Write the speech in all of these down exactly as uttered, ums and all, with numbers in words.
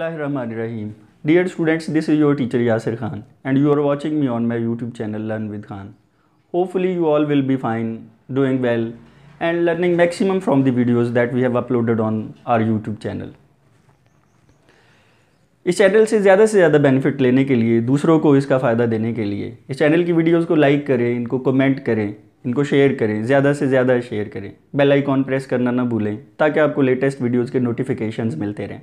बिस्मिल्लाहिर्रहमानिर्रहीम। Dear students, this is your teacher Yasir Khan and you are watching me on my YouTube channel learn with Khan. Hopefully you all will be fine, doing well and learning maximum from the videos that we have uploaded on our YouTube channel. इस channel से ज़्यादा से ज़्यादा benefit लेने के लिए, दूसरों को इसका फ़ायदा देने के लिए इस चैनल की वीडियोज़ को लाइक करें, इनको कमेंट करें, इनको शेयर करें, ज़्यादा से ज़्यादा शेयर करें। बेल आइकॉन प्रेस करना ना भूलें ताकि आपको लेटेस्ट वीडियोज़ के नोटिफिकेशंस मिलते रहें।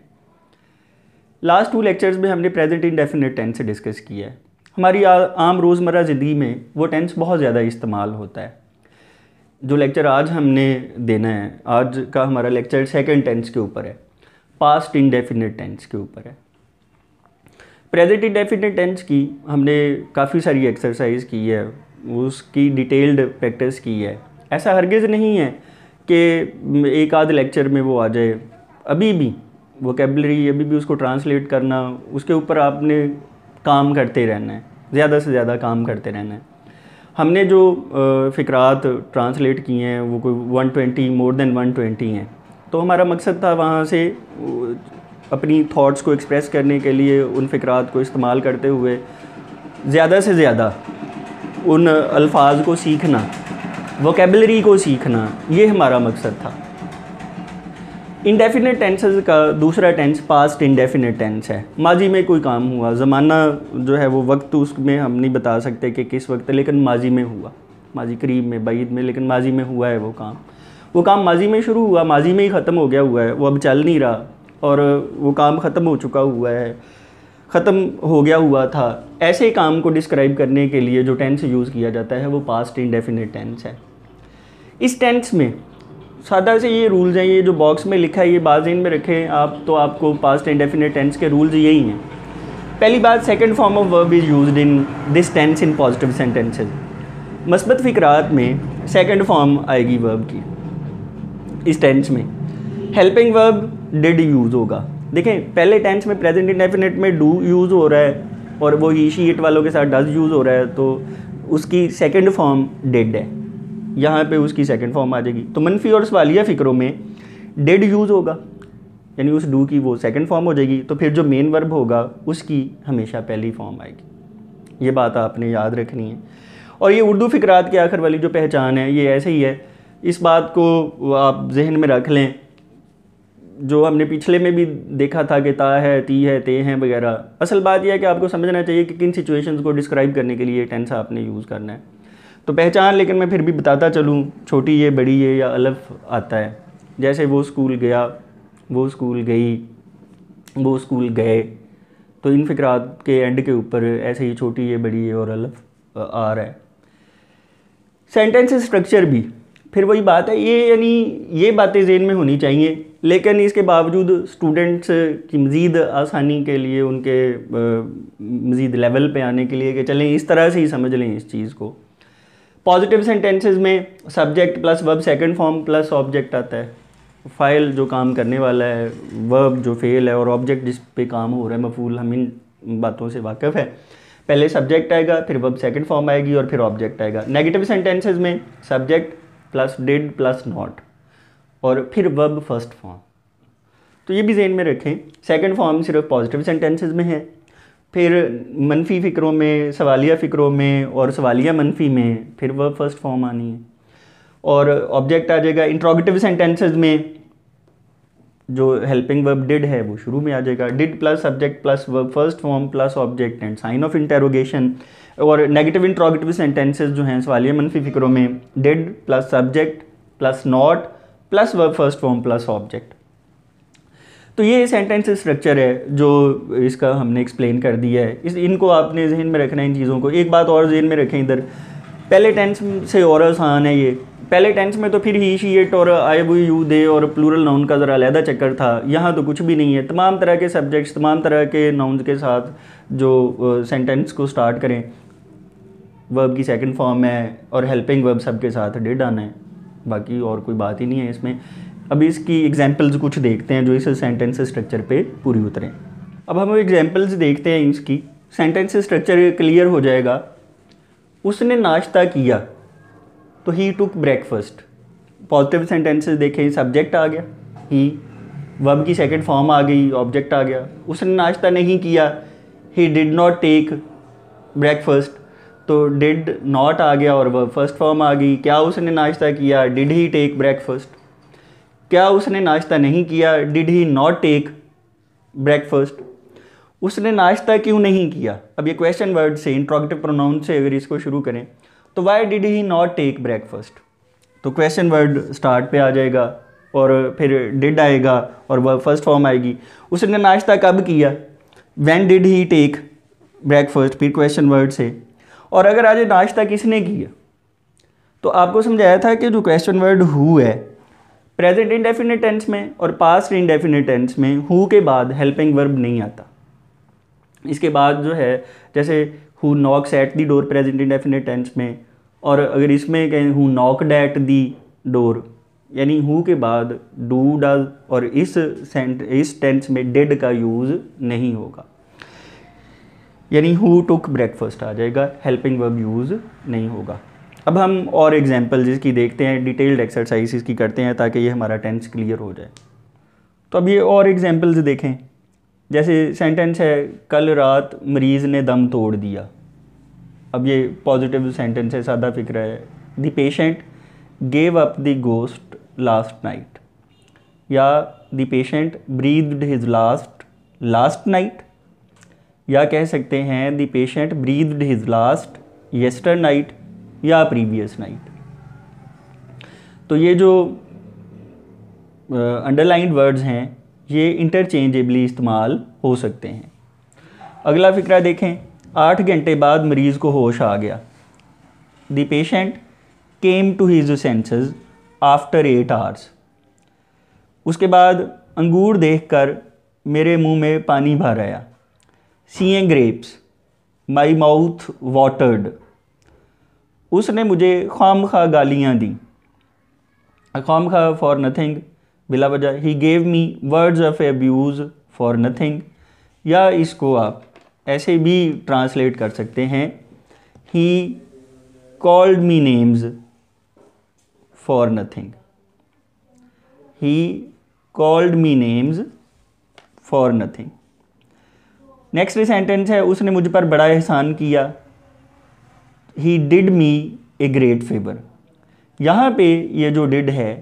लास्ट टू लेक्चर्स में हमने प्रेजेंट इंडेफिनेट टेंस से डिस्कस किया है। हमारी आम रोज़मर्रा ज़िंदगी में वो टेंस बहुत ज़्यादा इस्तेमाल होता है। जो लेक्चर आज हमने देना है, आज का हमारा लेक्चर सेकेंड टेंस के ऊपर है, पास्ट इंडेफिनेट टेंस के ऊपर है। प्रेजेंट इंडेफिनेट टेंस की हमने काफ़ी सारी एक्सरसाइज की है, उसकी डिटेल्ड प्रैक्टिस की है। ऐसा हरगिज़ नहीं है कि एक आध लेक्चर में वो आ जाए। अभी भी वोकेबलरी, अभी भी उसको ट्रांसलेट करना, उसके ऊपर आपने काम करते रहना है, ज़्यादा से ज़्यादा काम करते रहना है। हमने जो फ़िक्रात ट्रांसलेट किए हैं वो कोई one twenty, more than one twenty हैं। तो हमारा मकसद था वहाँ से अपनी थॉट्स को एक्सप्रेस करने के लिए उन फ़िक्रात को इस्तेमाल करते हुए ज़्यादा से ज़्यादा उन अल्फाज को सीखना, वोकेबलरी को सीखना, ये हमारा मकसद था। इंडेफिनेट टेंसेस का दूसरा टेंस पास्ट इंडेफिनेट टेंस है। माजी में कोई काम हुआ, ज़माना जो है वो वक्त, उसमें हम नहीं बता सकते कि किस वक्त, लेकिन माजी में हुआ, माजी करीब में, बाइद में, लेकिन माजी में हुआ है वो काम। वो काम माजी में शुरू हुआ, माजी में ही ख़त्म हो गया हुआ है, वो अब चल नहीं रहा और वो काम ख़त्म हो चुका हुआ है, ख़त्म हो गया हुआ था। ऐसे काम को डिस्क्राइब करने के लिए जो टेंस यूज़ किया जाता है वो पास्ट इंडेफिनेट टेंस है। इस टेंस में सादा से ये रूल्स हैं, ये जो बॉक्स में लिखा है ये बात ज़हन में रखें आप, तो आपको पास्ट इंडेफिनेट टेंस के रूल्स यही हैं। पहली बात, second form of verb is used in this tense in positive sentences. मस्बत फ़िक्रात में सेकंड फॉर्म आएगी वर्ब की इस टेंस में। हेल्पिंग वर्ब डिड यूज़ होगा। देखें, पहले टेंस में प्रेजेंट इंडेफिनेट में डू यूज़ हो रहा है और वो ही शी इट वालों के साथ डज यूज़ हो रहा है, तो उसकी सेकंड फॉर्म डिड है, यहाँ पे उसकी सेकंड फॉर्म आ जाएगी। तो मनफी और सवालिया फ़िक्रों में डिड यूज़ होगा, यानी उस डू की वो सेकंड फॉर्म हो जाएगी, तो फिर जो मेन वर्ब होगा उसकी हमेशा पहली फॉर्म आएगी। ये बात आपने याद रखनी है। और ये उर्दू फ़िक्रात के आखिर वाली जो पहचान है ये ऐसे ही है, इस बात को आप जहन में रख लें। जो हमने पिछले में भी देखा था कि ता है, ती है, ते हैं वगैरह। असल बात यह है कि आपको समझना चाहिए कि किन सिचुएशंस को डिस्क्राइब करने के लिए टेंस आपने यूज़ करना है। तो पहचान, लेकिन मैं फिर भी बताता चलूँ, छोटी ये, बड़ी ये या अलफ़ आता है। जैसे वो स्कूल गया, वो स्कूल गई, वो स्कूल गए, तो इन फ़िक्रात के एंड के ऊपर ऐसे ही छोटी ये, बड़ी ये और अलफ़ आ रहा है। सेंटेंस स्ट्रक्चर भी फिर वही बात है, ये यानी ये बातें ज़हन में होनी चाहिए, लेकिन इसके बावजूद स्टूडेंट्स की मज़ीद आसानी के लिए, उनके मज़ीद लेवल पे आने के लिए कि चलें इस तरह से ही समझ लें इस चीज़ को। पॉजिटिव सेंटेंसेस में subject plus verb second form plus object आता है। फ़ाइल जो काम करने वाला है, वर्ब जो फेल है और ऑब्जेक्ट जिस पे काम हो रहा है मफूल, हम इन बातों से वाकिफ़ है। पहले सब्जेक्ट आएगा, फिर वर्ब सेकंड फॉर्म आएगी और फिर ऑब्जेक्ट आएगा। नेगेटिव सेंटेंसेस में subject plus did plus not और फिर वर्ब फर्स्ट फॉर्म। तो ये भी ज़हन में रखें, सेकंड फॉर्म सिर्फ पॉजिटिव सेंटेंसेस में है। फिर मनफी फ़िक्रों में, सवालिया फ़िक्रों में और सवालिया मनफी में फिर वर्ब फर्स्ट फॉर्म आनी है और ऑब्जेक्ट आ जाएगा। इंट्रोगेटिव सेंटेंसेस में जो हेल्पिंग वर्ब डिड है वो शुरू में आ जाएगा, did plus subject plus verb first form plus object and sign of interrogation. और नेगेटिव इंट्रोगेटिव सेंटेंसेस जो हैं सवालिया मनफी फ़िक्रों में did plus subject plus not plus verb first form plus object. तो ये सेंटेंस स्ट्रक्चर है जो इसका हमने एक्सप्लेन कर दिया है। इस इनको आपने जहन में रखना है, इन चीज़ों को। एक बात और जहन में रखें, इधर पहले टेंस से और आसान है ये। पहले टेंस में तो फिर ही शी इट और आई वी यू दे और प्लूरल नाउन का ज़रा अलहदा चक्कर था, यहाँ तो कुछ भी नहीं है। तमाम तरह के सब्जेक्ट्स, तमाम तरह के नाउन्स के साथ जो सेंटेंस को स्टार्ट करें, वर्ब की सेकेंड फॉर्म है और हेल्पिंग वर्ब सब के साथ डिड आना है, बाकी और कोई बात ही नहीं है इसमें। अब इसकी एग्जांपल्स कुछ देखते हैं जो इस सेंटेंस स्ट्रक्चर पे पूरी उतरें। अब हम एग्जांपल्स देखते हैं इसकी। सेंटेंस स्ट्रक्चर क्लियर हो जाएगा। उसने नाश्ता किया, तो he took breakfast. Positive sentences देखें, सब्जेक्ट आ गया ही, वर्ब की सेकंड फॉर्म आ गई, ऑब्जेक्ट आ गया। उसने नाश्ता नहीं किया, he did not take breakfast, तो डिड नॉट आ गया और वर्ब फर्स्ट फॉर्म आ गई। क्या उसने नाश्ता किया, डिड ही टेक ब्रेकफास्ट। क्या उसने नाश्ता नहीं किया, did he not take breakfast. उसने नाश्ता क्यों नहीं किया, अब ये क्वेश्चन वर्ड से इंट्रोगेटिव प्रोनाउन से अगर इसको शुरू करें तो why did he not take breakfast, तो क्वेश्चन वर्ड स्टार्ट पे आ जाएगा और फिर डिड आएगा और वर्ब फर्स्ट फॉर्म आएगी। उसने नाश्ता कब किया, when did he take breakfast, फिर क्वेश्चन वर्ड से। और अगर आज नाश्ता किसने किया, तो आपको समझाया था कि जो क्वेश्चन वर्ड हु है प्रेजेंट इंडेफिनिट टेंस में और पास्ट इंडेफिनिट टेंस में हु के बाद हेल्पिंग वर्ब नहीं आता। इसके बाद जो है जैसे who knocks at the door present indefinite tense में, और अगर इसमें कहें who knocked at the door, यानी हु के बाद डू डज और इस सेंट इस टेंस में डिड का यूज़ नहीं होगा, यानी हु टुक ब्रेकफास्ट आ जाएगा, हेल्पिंग वर्ब यूज़ नहीं होगा। अब हम और एग्जाम्पल्स इसकी देखते हैं, डिटेल्ड एक्सरसाइज इसकी करते हैं ताकि ये हमारा टेंस क्लियर हो जाए। तो अब ये और एग्जाम्पल्स देखें, जैसे सेंटेंस है कल रात मरीज़ ने दम तोड़ दिया, अब ये पॉजिटिव सेंटेंस है, सादा फिक्रा है। The patient gave up the ghost last night, या the patient breathed his last last night, या कह सकते हैं the patient breathed his last yester night या प्रीवियस नाइट। तो ये जो अंडरलाइंड uh, वर्ड्स हैं ये इंटरचेंजेबली इस्तेमाल हो सकते हैं। अगला फिक्रा देखें, आठ घंटे बाद मरीज़ को होश आ गया, the patient came to his senses after eight hours. उसके बाद अंगूर देखकर मेरे मुंह में पानी भर आया, seeing grapes my mouth watered. उसने मुझे खामखा गालियाँ दी, खामखा फॉर नथिंग, बिला वजह। He gave me words of abuse for nothing, या इसको आप ऐसे भी ट्रांसलेट कर सकते हैं, he called me names for nothing, he called me names for nothing. Next sentence है उसने मुझ पर बड़ा एहसान किया, he did me a great favour. यहाँ पे ये जो डिड है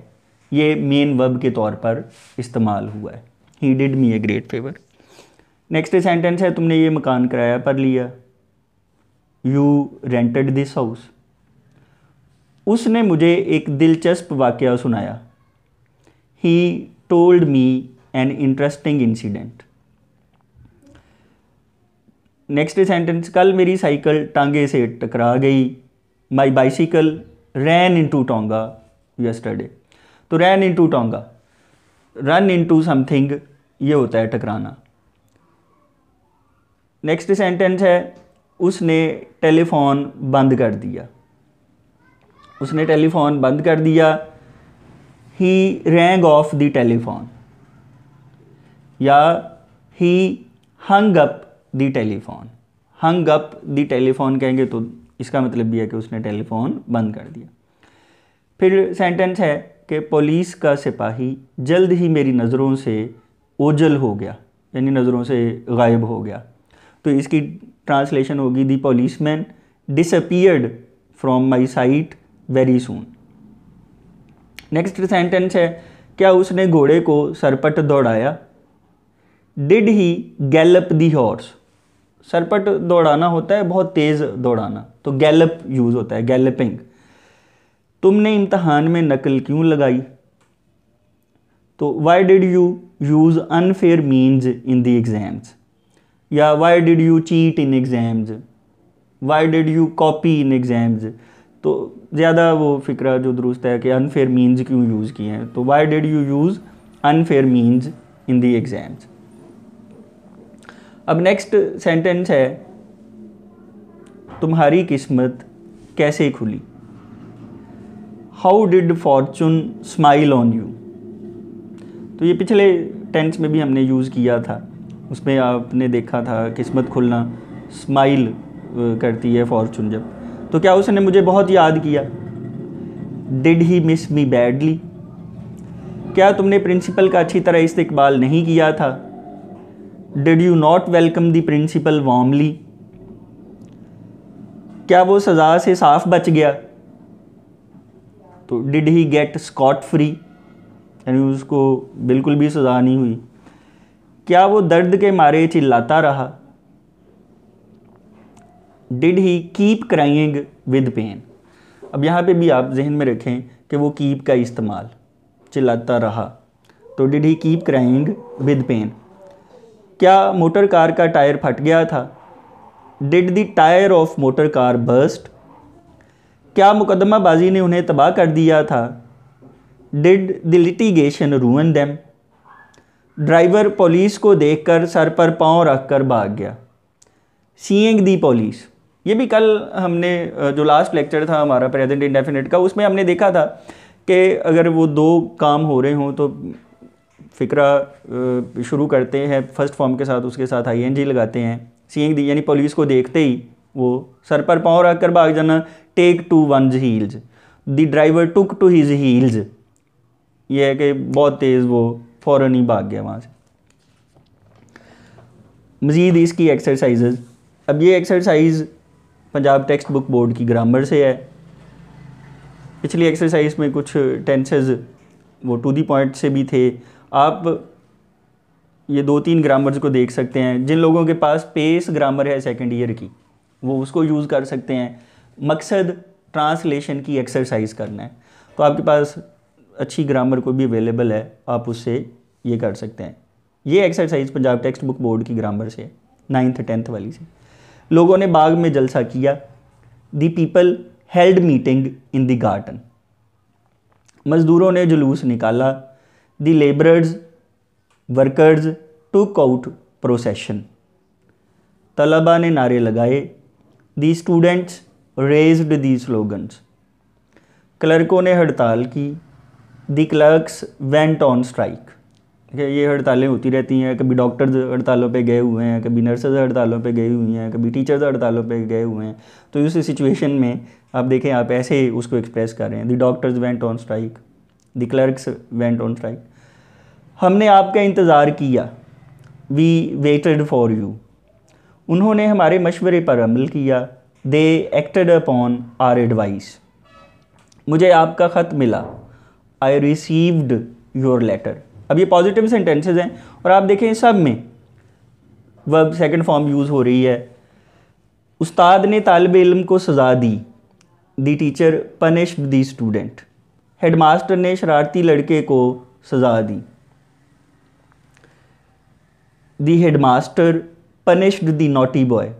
ये मेन वर्ब के तौर पर इस्तेमाल हुआ है, he did me a great favour. Next sentence है तुमने ये मकान किराया पर लिया, यू रेंटेड दिस हाउस। उसने मुझे एक दिलचस्प वाकया सुनाया, he told me an interesting incident. Next sentence, कल मेरी साइकिल टांगे से टकरा गई, my bicycle ran into tonga yesterday. तो ran into tonga, run into something, ये होता है टकराना। नेक्स्ट सेंटेंस है उसने टेलीफोन बंद कर दिया, उसने टेलीफोन बंद कर दिया, he rang off the telephone, या he hung up the telephone. Hung up the telephone कहेंगे तो इसका मतलब भी है कि उसने टेलीफोन बंद कर दिया। फिर सेंटेंस है कि पुलिस का सिपाही जल्द ही मेरी नज़रों से ओझल हो गया, यानी नज़रों से गायब हो गया। तो इसकी ट्रांसलेशन होगी, the policeman disappeared from my sight very soon. Next sentence है क्या उसने घोड़े को सरपट दौड़ाया, did he gallop the horse. सरपट दौड़ाना होता है, बहुत तेज़ दौड़ाना, तो गैलप यूज़ होता है, गैलपिंग। तुमने इम्तहान में नकल क्यों लगाई, तो why did you use unfair means in the exams, या why did you cheat in exams, why did you copy in exams. तो ज़्यादा वो फिक्रा जो दुरुस्त है कि अनफेयर मीन्स क्यों यूज़ किए हैं, तो why did you use unfair means in the exams. अब नेक्स्ट सेंटेंस है तुम्हारी किस्मत कैसे खुली, how did fortune smile on you. तो ये पिछले टेंस में भी हमने यूज़ किया था, उसमें आपने देखा था किस्मत खुलना, स्माइल करती है फॉर्चून जब। तो क्या उसने मुझे बहुत याद किया, did he miss me badly, क्या तुमने प्रिंसिपल का अच्छी तरह इस्तेकबाल नहीं किया था? Did you not welcome the principal warmly? क्या वो सज़ा से साफ बच गया? तो did he get scot free, यानी उसको बिल्कुल भी सज़ा नहीं हुई। क्या वो दर्द के मारे चिल्लाता रहा? Did he keep crying with pain. अब यहाँ पे भी आप जहन में रखें कि वो कीप का इस्तेमाल, चिल्लाता रहा, तो did he keep crying with pain. क्या मोटर कार का टायर फट गया था? Did the tyre of motor car burst? क्या मुकदमाबाजी ने उन्हें तबाह कर दिया था? Did the litigation ruin them? Driver police को देखकर सर पर पाँव रखकर भाग गया। सीइंग दी पुलिस, ये भी कल हमने जो लास्ट लेक्चर था हमारा प्रेजेंट इंडेफिनिट का, उसमें हमने देखा था कि अगर वो दो काम हो रहे हों तो फ़िक्रा शुरू करते हैं फर्स्ट फॉर्म के साथ, उसके साथ आई एन जी लगाते हैं। सीइंग दी यानी पुलिस को देखते ही वो सर पर पाँव रख कर भाग जाना। Take to one's heels, the driver took to his heels, ये है कि बहुत तेज़ वो फ़ौरन ही भाग गया वहाँ से। मज़ीद इसकी एक्सरसाइजेज़, अब ये exercise Punjab text book board की ग्रामर से है। पिछली एक्सरसाइज में कुछ टेंसेज वो टू दी पॉइंट से भी थे। आप ये दो तीन ग्रामर्स को देख सकते हैं। जिन लोगों के पास पेस ग्रामर है सेकंड ईयर की, वो उसको यूज़ कर सकते हैं। मकसद ट्रांसलेशन की एक्सरसाइज करना है, तो आपके पास अच्छी ग्रामर को भी अवेलेबल है, आप उससे ये कर सकते हैं। ये exercise Punjab text book board की ग्रामर से, नाइन्थ टेंथ वाली से। लोगों ने बाग में जलसा किया। The people held meeting in the garden. मज़दूरों ने जुलूस निकाला। The labourers workers took out procession. तलबा ने नारे लगाए। The students raised the slogans. क्लर्कों ने हड़ताल की। The clerks went on strike. ये हड़तालें होती रहती हैं, कभी डॉक्टर्स हड़तालों पे गए हुए हैं, कभी नर्सेज हड़तालों पे गए हुए हैं, कभी टीचर्स हड़तालों पे गए हुए हैं। तो इस सिचुएशन में आप देखें, आप ऐसे उसको एक्सप्रेस कर रहे हैं। The doctors went on strike, the clerks went on strike. हमने आपका इंतज़ार किया। We waited for you. उन्होंने हमारे मशवरे पर अमल किया। They acted upon our advice. मुझे आपका ख़त मिला। I received your letter. अब ये पॉजिटिव सेंटेंसेस हैं और आप देखें सब में वर्ब सेकंड फॉर्म यूज़ हो रही है। उस्ताद ने तालिब इल्म को सज़ा दी। The teacher punished the student. Headmaster ने शरारती लड़के को सज़ा दी। The headmaster punished the naughty boy.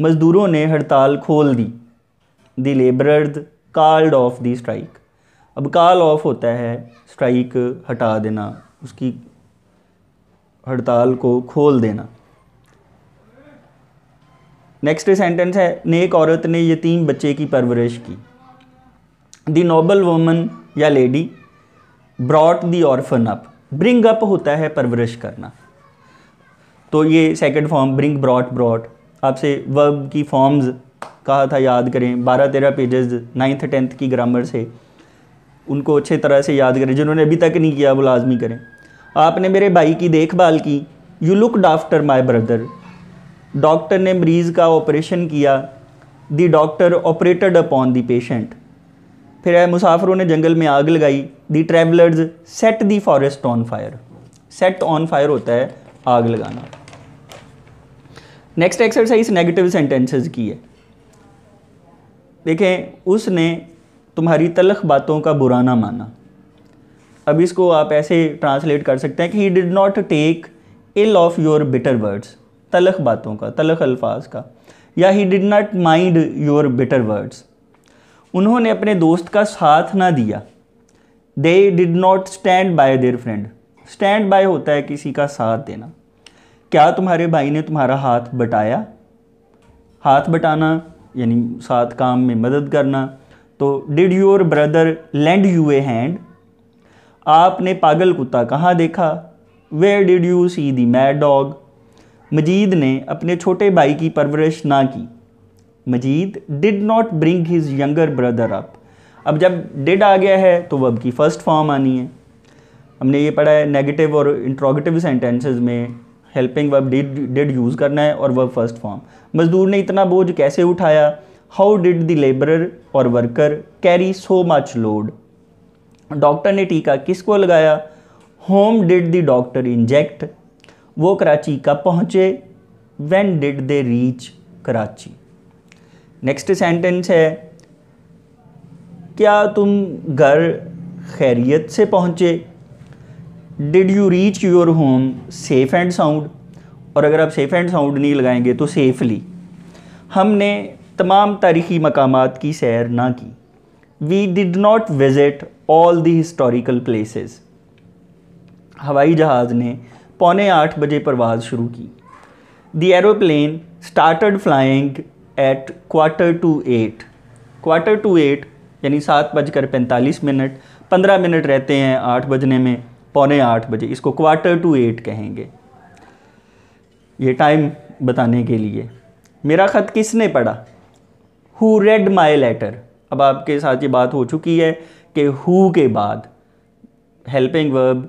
मज़दूरों ने हड़ताल खोल दी। The labourers called off the strike. अब कॉल ऑफ होता है स्ट्राइक हटा देना, उसकी हड़ताल को खोल देना। नेक्स्ट सेंटेंस है, नेक औरत ने यतीम बच्चे की परवरिश की। दी नोबल वुमन या lady brought the orphan up. Bring up होता है परवरिश करना, तो ये second form bring brought brought. आपसे वर्ब की फॉर्म्स कहा था याद करें, बारह तेरह पेजेस नाइन्थ टेंथ की ग्रामर से, उनको अच्छे तरह से याद करें। जिन्होंने अभी तक नहीं किया वो लाजमी करें। आपने मेरे भाई की देखभाल की। You looked after my brother. Doctor ने मरीज़ का ऑपरेशन किया। The doctor operated upon the patient. फिर है, मुसाफिरों ने जंगल में आग लगाई। The travellers set the forest on fire. Set on fire होता है आग लगाना। नेक्स्ट एक्सरसाइज नेगेटिव सेंटेंसेस की है। देखें, उसने तुम्हारी तलख बातों का बुरा ना माना। अब इसको आप ऐसे ट्रांसलेट कर सकते हैं कि he did not take ill of your bitter words, तलख बातों का, तलख अल्फाज का, या he did not mind your bitter words. उन्होंने अपने दोस्त का साथ ना दिया। They did not stand by their friend. Stand by होता है किसी का साथ देना। क्या तुम्हारे भाई ने तुम्हारा हाथ बटाया? हाथ बटाना यानी साथ काम में मदद करना। तो did your brother lend you a hand. आपने पागल कुत्ता कहाँ देखा? Where did you see the mad dog. Majid ने अपने छोटे भाई की परवरिश ना की। Majid did not bring his younger brother up. अब जब डिड आ गया है तो वर्ब की फर्स्ट फॉर्म आनी है। हमने ये पढ़ा है नेगेटिव और इंट्रोगेटिव सेंटेंसेस में helping verb did did use करना है और वर्ब फर्स्ट फॉर्म। मजदूर ने इतना बोझ कैसे उठाया, हाउ डिड द लेबरर और worker carry so much load. Doctor ने टीका किसको लगाया, whom did the doctor inject. वो कराची कब पहुँचे, when did they reach Karachi. Next sentence है क्या तुम घर खैरियत से पहुँचे, did you reach your home safe and sound. और अगर आप सेफ़ एंड साउंड नहीं लगाएंगे तो सेफली। हमने तमाम तारीख़ी मकामात की सैर ना की, we did not visit all the historical places. हवाई जहाज़ ने पौने आठ बजे परवाज़ शुरू की, the aeroplane started flying at quarter to eight. Quarter to eight यानी सात बजकर पैंतालीस मिनट, पंद्रह मिनट रहते हैं आठ बजने में, पौने आठ बजे, इसको क्वार्टर टू एट कहेंगे ये टाइम बताने के लिए। मेरा ख़त किसने पढ़ा, हु रेड माई लेटर। अब आपके साथ ये बात हो चुकी है कि हु के बाद हेल्पिंग वर्ब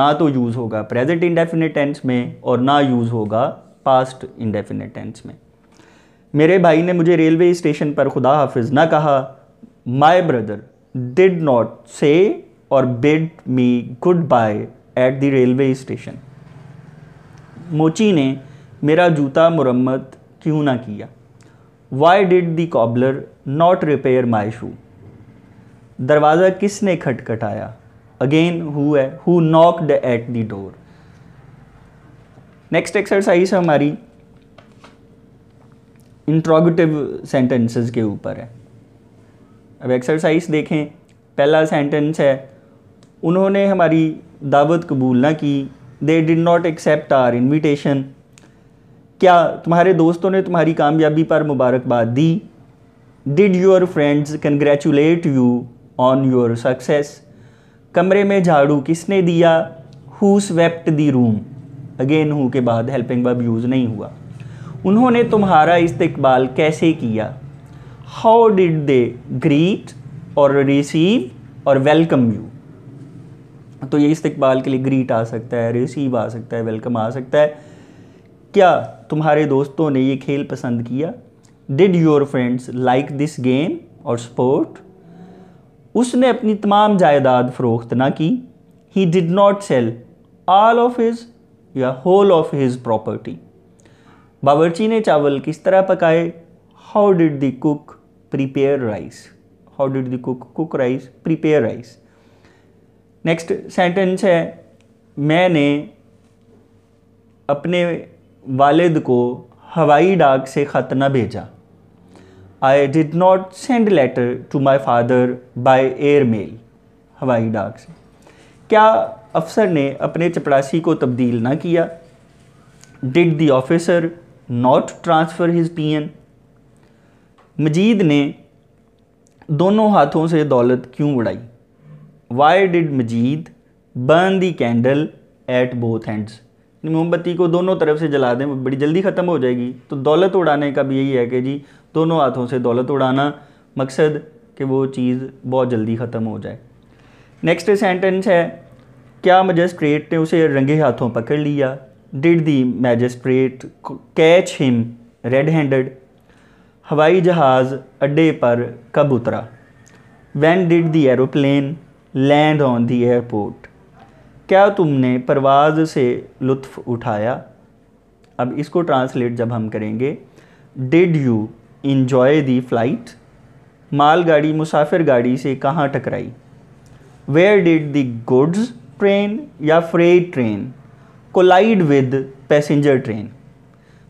ना तो यूज़ होगा प्रेजेंट इंडेफिनिट टेंस में और ना यूज़ होगा पास्ट इंडेफिनिट टेंस में। मेरे भाई ने मुझे रेलवे स्टेशन पर खुदा हाफिज़ ना कहा, my brother did not say और bid me goodbye at the railway station. मोची ने मेरा जूता मुरम्मत क्यों ना किया, why did the cobbler not repair my shoe. दरवाज़ा किसने खटखटाया, अगेन हु है, who knocked at the door. Next exercise हमारी इंट्रोगेटिव सेंटेंसेस के ऊपर है। अब एक्सरसाइज देखें, पहला सेंटेंस है उन्होंने हमारी दावत कबूल ना की, they did not accept our invitation. क्या तुम्हारे दोस्तों ने तुम्हारी कामयाबी पर मुबारकबाद दी, did your friends congratulate you on your success. कमरे में झाड़ू किसने दिया, who swept the room. Again who के बाद हेल्पिंग वर्ब यूज़ नहीं हुआ। उन्होंने तुम्हारा इस्तकबाल कैसे किया, हाउ डिड दे ग्रीट और रिसीव और वेलकम यू। तो ये इस्तकबाल के लिए ग्रीट आ सकता है, रिसीव आ सकता है, वेलकम आ सकता है। क्या तुम्हारे दोस्तों ने ये खेल पसंद किया, did your friends like this game और स्पोर्ट। उसने अपनी तमाम जायदाद फरोख्त ना की, he did not sell all of his या होल ऑफ हिज प्रॉपर्टी। बावर्ची ने चावल किस तरह पकाए, how did the cook prepare rice. How did the cook cook rice, prepare rice. Next sentence है मैंने अपने वालिद को हवाई डाक से ख़त न भेजा, I did not send letter to my father by air mail, हवाई डाक से। क्या अफसर ने अपने चपड़ासी को तब्दील ना किया, did the officer not transfer his peon. मजीद ने दोनों हाथों से दौलत क्यों उड़ाई, why did Majeed burn the candle at both hands. मोमबत्ती को दोनों तरफ से जला दें, वो बड़ी जल्दी ख़त्म हो जाएगी। तो दौलत उड़ाने का भी यही है कि जी दोनों हाथों से दौलत उड़ाना, मकसद कि वो चीज़ बहुत जल्दी ख़त्म हो जाए। नेक्स्ट सेंटेंस है क्या मजिस्ट्रेट ने उसे रंगे हाथों पकड़ लिया, did the magistrate catch him red handed. हवाई जहाज़ अड्डे पर कब उतरा, when did the aeroplane land on the airport. क्या तुमने परवाज़ से लुत्फ़ उठाया, अब इसको ट्रांसलेट जब हम करेंगे, did you enjoy the flight. मालगाड़ी मुसाफिर गाड़ी से कहाँ टकराई, where did the goods train या freight train collide with passenger train.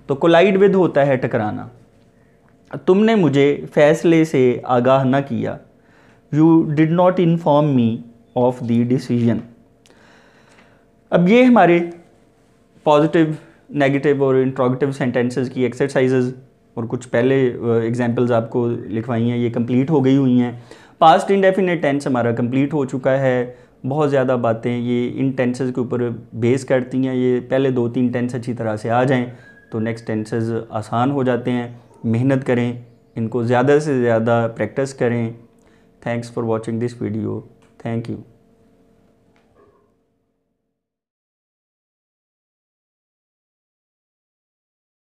तो कोलाइड विद होता है टकराना। तुमने मुझे फ़ैसले से आगाह ना किया, you did not inform me of the decision. अब ये हमारे पॉजिटिव, नेगेटिव और इंट्रोगेटिव सेंटेंसेस की एक्सरसाइजेज और कुछ पहले एग्जांपल्स आपको लिखवाई हैं, ये कंप्लीट हो गई हुई हैं। पास्ट इंडेफिनिट टेंस हमारा कंप्लीट हो चुका है। बहुत ज़्यादा बातें ये इन टेंसेस के ऊपर बेस करती हैं, ये पहले दो तीन टेंस अच्छी तरह से आ जाएं तो नेक्स्ट टेंसेस आसान हो जाते हैं। मेहनत करें, इनको ज़्यादा से ज़्यादा प्रैक्टिस करें। Thanks for watching this video, thank you.